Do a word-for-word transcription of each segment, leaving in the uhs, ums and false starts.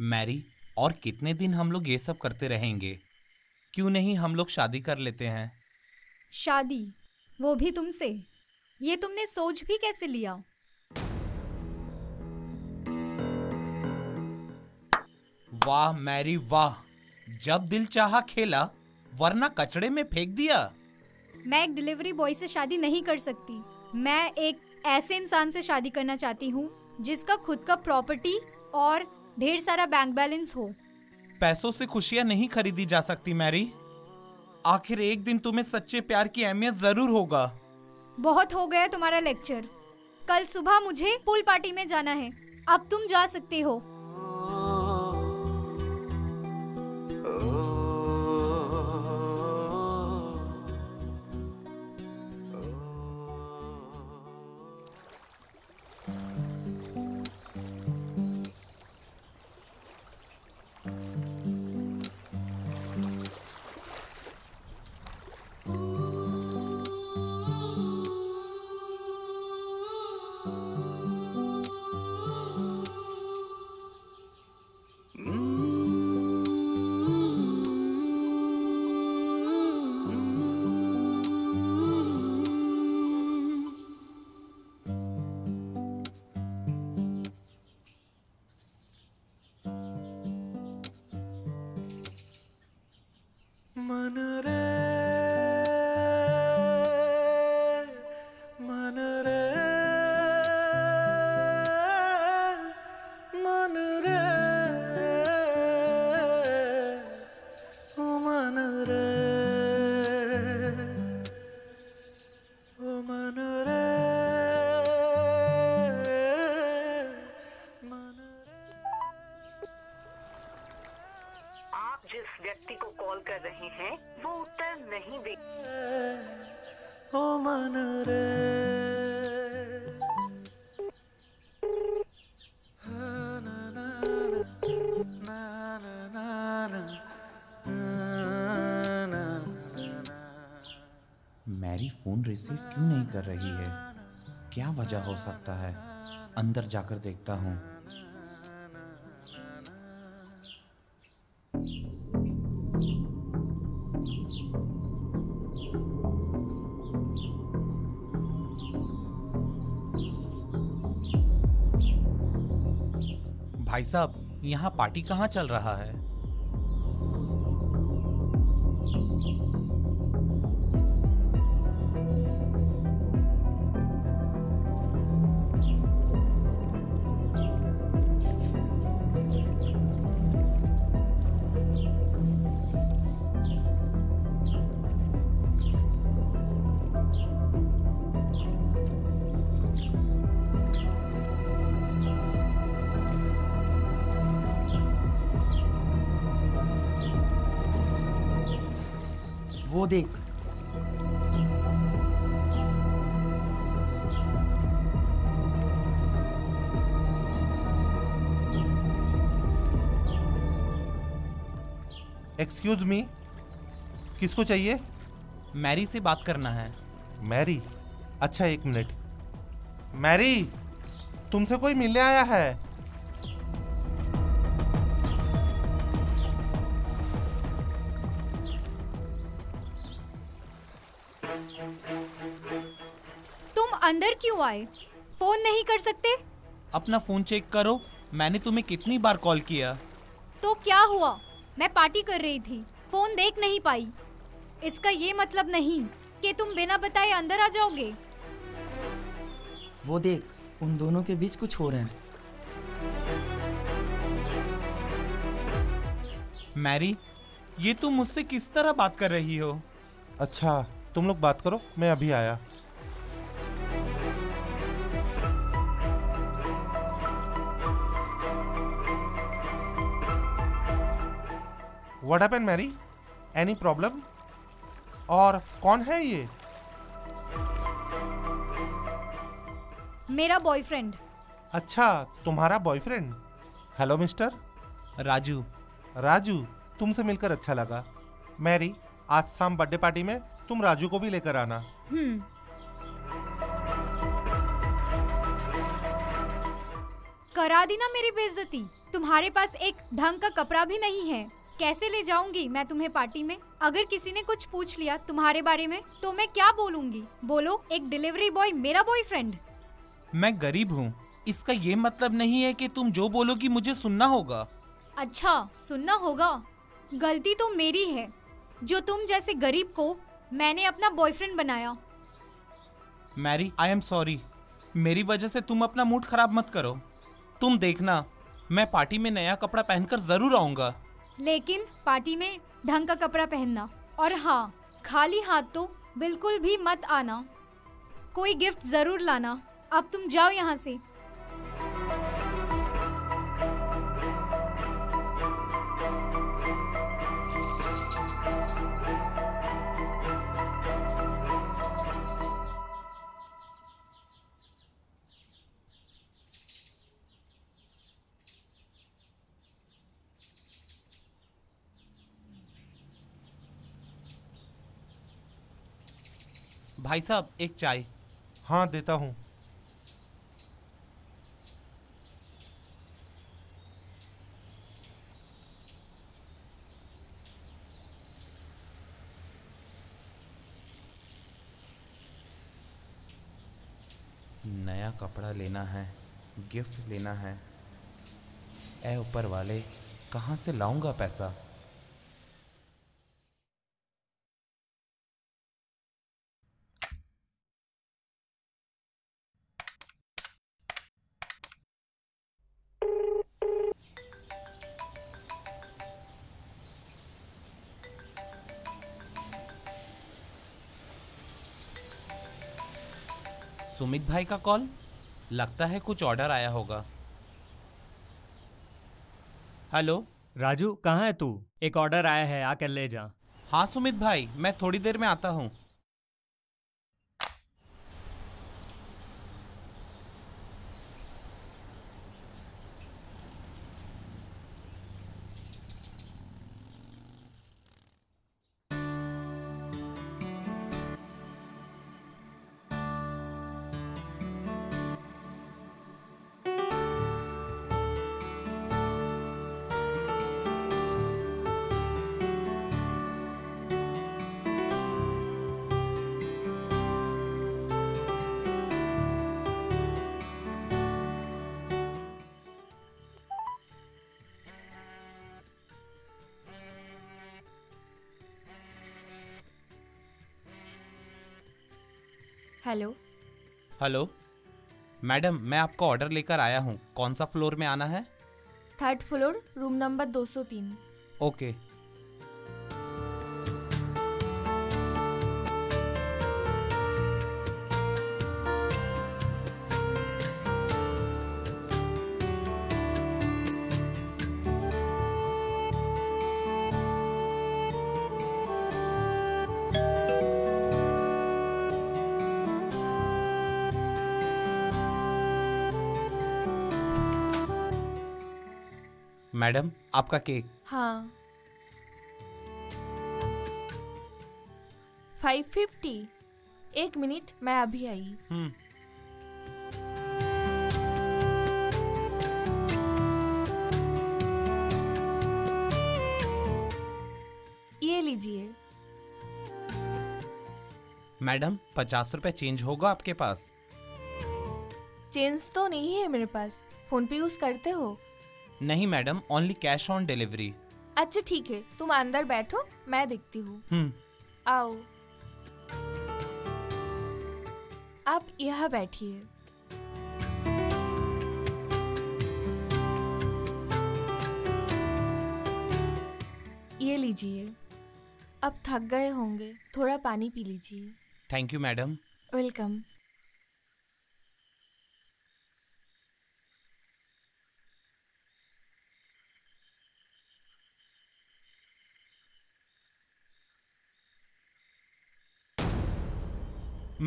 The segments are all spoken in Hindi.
मैरी, और कितने दिन हम लोग ये सब करते रहेंगे? क्यों नहीं हम लोग शादी कर लेते हैं? शादी, वो भी तुमसे? ये तुमने सोच भी कैसे लिया? वाह मैरी वाह, जब दिल चाहा खेला, वरना कचड़े में फेंक दिया। मैं एक डिलीवरी बॉय से शादी नहीं कर सकती। मैं एक ऐसे इंसान से शादी करना चाहती हूँ जिसका खुद का प्रॉपर्टी और ढेर सारा बैंक बैलेंस हो। पैसों से खुशियाँ नहीं खरीदी जा सकती मैरी। आखिर एक दिन तुम्हें सच्चे प्यार की अहमियत जरूर होगा। बहुत हो गया तुम्हारा लेक्चर। कल सुबह मुझे पूल पार्टी में जाना है, अब तुम जा सकते हो। मैरी फोन रिसीव क्यों नहीं कर रही है? क्या वजह हो सकता है? अंदर जाकर देखता हूँ। भाई साहब, यहाँ पार्टी कहाँ चल रहा है? वो देख, एक्सक्यूज मी, किसको चाहिए? मैरी से बात करना है। मैरी? अच्छा एक मिनट। मैरी, तुमसे कोई मिलने आया है। अंदर क्यों आए? फोन नहीं कर सकते? अपना फोन चेक करो, मैंने तुम्हें कितनी बार कॉल किया। तो क्या हुआ? मैं पार्टी कर रही थी, फोन देख नहीं पाई। इसका ये मतलब नहीं कि तुम बिना बताए अंदर आ जाओगे। वो देख, उन दोनों के बीच कुछ हो रहा है। मैरी, ये तुम मुझसे किस तरह बात कर रही हो? अच्छा, तुम लोग बात करो, मैं अभी आया। What happened, Mary? Any problem? और कौन है ये? मेरा बॉयफ्रेंड। अच्छा, तुम्हारा boyfriend. Hello mister Raju. Raju, तुमसे मिलकर अच्छा लगा। मैरी, आज शाम बर्थडे पार्टी में तुम राजू को भी लेकर आना। हम्म। करा दी ना मेरी बेइज्जती। तुम्हारे पास एक ढंग का कपड़ा भी नहीं है, कैसे ले जाऊंगी मैं तुम्हें पार्टी में? अगर किसी ने कुछ पूछ लिया तुम्हारे बारे में तो मैं क्या बोलूंगी? बोलो एक डिलीवरी बॉय मेरा बॉयफ्रेंड। मैं गरीब हूँ, इसका ये मतलब नहीं है कि तुम जो बोलोगी मुझे सुनना होगा। अच्छा, सुनना होगा। गलती तो मेरी है जो तुम जैसे गरीब को मैंने अपना बॉयफ्रेंड बनाया। मैरी, आई एम सॉरी, मेरी वजह से तुम अपना मूड खराब मत करो। तुम देखना मैं पार्टी में नया कपड़ा पहनकर जरूर आऊँगा, लेकिन पार्टी में ढंग का कपड़ा पहनना। और हाँ, खाली हाथ तो बिल्कुल भी मत आना, कोई गिफ्ट जरूर लाना। अब तुम जाओ यहाँ से। भाई साहब एक चाय। हाँ देता हूँ। नया कपड़ा लेना है, गिफ्ट लेना है। ऐ ऊपर वाले, कहाँ से लाऊंगा पैसा? सुमित भाई का कॉल, लगता है कुछ ऑर्डर आया होगा। हेलो राजू, कहाँ है तू? एक ऑर्डर आया है, आकर ले जा। हाँ सुमित भाई, मैं थोड़ी देर में आता हूँ। हेलो हेलो मैडम, मैं आपका ऑर्डर लेकर आया हूँ। कौन सा फ्लोर में आना है? थर्ड फ्लोर, रूम नंबर दो सौ तीन। ओके। मैडम आपका केक। हाँ, फाइव फिफ्टी। एक मिनट, मैं अभी आई। हम्म। ये लीजिए। मैडम पचास रुपए चेंज होगा आपके पास? चेंज तो नहीं है मेरे पास। फोन पे यूज करते हो? नहीं madam, only cash on delivery. अच्छा ठीक है, तुम अंदर बैठो, मैं देखती हूँ। हम्म। आओ, आप यहाँ बैठिए। ये लीजिए, अब थक गए होंगे, थोड़ा पानी पी लीजिए। Thank you madam. Welcome.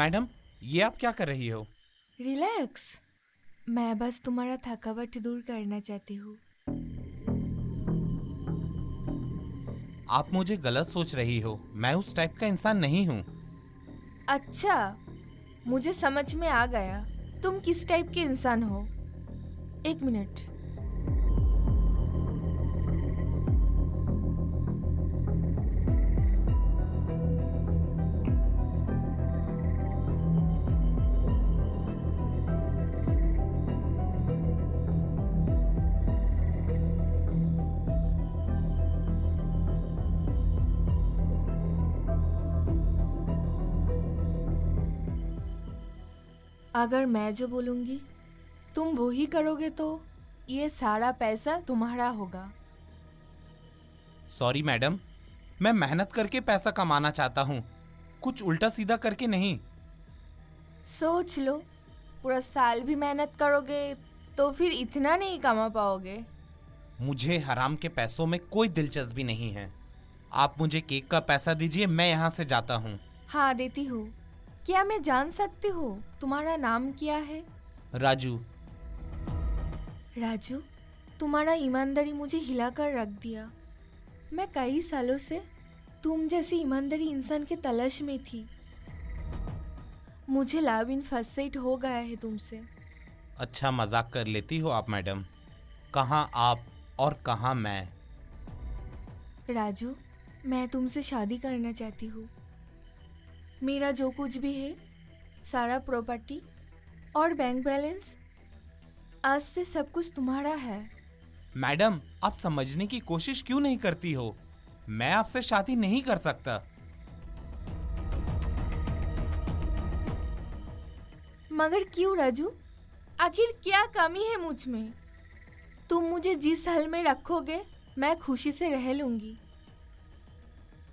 Madam ये आप क्या कर रही हो? रिलैक्स, मैं बस तुम्हारा थकावट दूर करना चाहती हूँ। आप मुझे गलत सोच रही हो, मैं उस टाइप का इंसान नहीं हूँ। अच्छा, मुझे समझ में आ गया तुम किस टाइप के इंसान हो। एक मिनट। अगर मैं जो बोलूँगी तुम वो ही करोगे तो ये सारा पैसा तुम्हारा होगा। सॉरी मैडम, मैं मेहनत करके पैसा कमाना चाहता हूँ, कुछ उल्टा सीधा करके नहीं। सोच लो, पूरा साल भी मेहनत करोगे तो फिर इतना नहीं कमा पाओगे। मुझे हराम के पैसों में कोई दिलचस्पी नहीं है। आप मुझे केक का पैसा दीजिए, मैं यहाँ से जाता हूँ। हाँ देती हूँ। क्या मैं जान सकती हूँ तुम्हारा नाम क्या है? राजू। राजू, तुम्हारा ईमानदारी मुझे हिलाकर रख दिया। मैं कई सालों से तुम जैसी ईमानदारी इंसान के तलाश में थी। मुझे लाबिन फसेट हो गया है तुमसे। अच्छा मजाक कर लेती हो आप मैडम, कहाँ आप और कहाँ मैं। राजू, मैं तुमसे शादी करना चाहती हूँ। मेरा जो कुछ भी है, सारा प्रॉपर्टी और बैंक बैलेंस, आज से सब कुछ तुम्हारा है। मैडम, आप समझने की कोशिश क्यों नहीं करती हो? मैं आपसे शादी नहीं कर सकता। मगर क्यों राजू? आखिर क्या कमी है मुझ में? तुम मुझे जिस हाल में रखोगे मैं खुशी से रह लूंगी।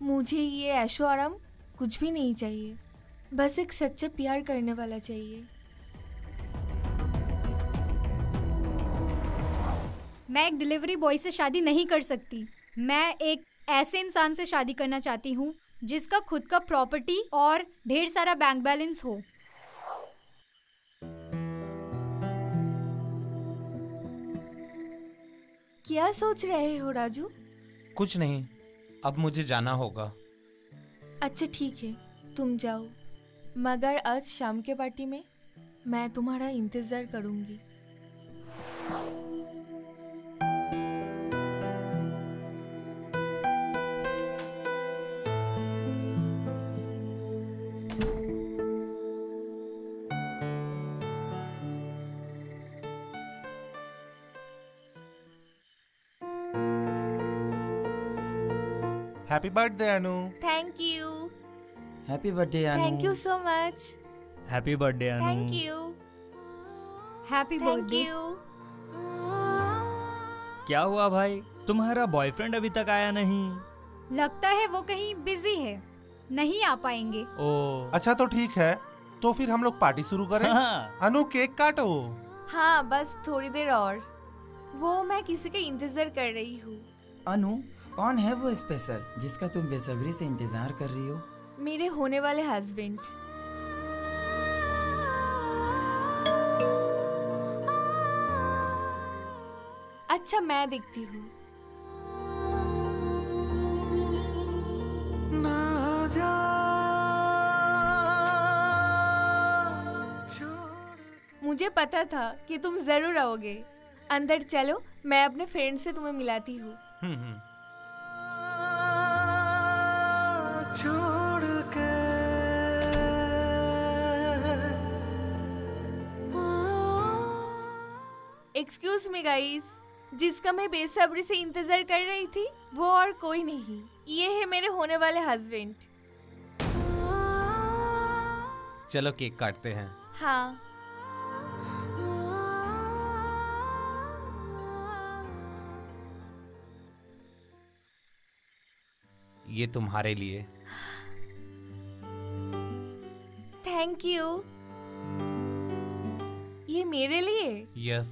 मुझे ये ऐशो आराम कुछ भी नहीं चाहिए, बस एक सच्चा प्यार करने वाला चाहिए। मैं एक डिलीवरी बॉय से शादी नहीं कर सकती। मैं एक ऐसे इंसान से शादी करना चाहती हूँ जिसका खुद का प्रॉपर्टी और ढेर सारा बैंक बैलेंस हो। क्या सोच रहे हो राजू? कुछ नहीं, अब मुझे जाना होगा। अच्छा ठीक है, तुम जाओ, मगर आज शाम के पार्टी में मैं तुम्हारा इंतजार करूँगी। Happy birthday Anu. Thank you. Happy birthday Anu. Thank you so much. Happy birthday Anu. Thank you. Happy birthday. क्या हुआ भाई, तुम्हारा बॉयफ्रेंड अभी तक आया नहीं? लगता है वो कहीं बिजी है, नहीं आ पाएंगे। ओ अच्छा तो ठीक है, तो फिर हम लोग पार्टी शुरू करें। हाँ। अनु केक काटो। हाँ बस थोड़ी देर और, वो मैं किसी का इंतजार कर रही हूँ। अनु, कौन है वो स्पेशल जिसका तुम बेसब्री से इंतजार कर रही हो? मेरे होने वाले हस्बैंड। अच्छा मैं देखती हूँ। मुझे पता था कि तुम जरूर आओगे। अंदर चलो, मैं अपने फ्रेंड से तुम्हें मिलाती हूँ। छोड़ के एक्सक्यूज मी गाइस, जिसका मैं बेसब्री से इंतजार कर रही थी वो और कोई नहीं, ये है मेरे होने वाले हस्बैंड। चलो केक काटते हैं। हाँ ये तुम्हारे लिए। Thank you. ये मेरे लिए? यस।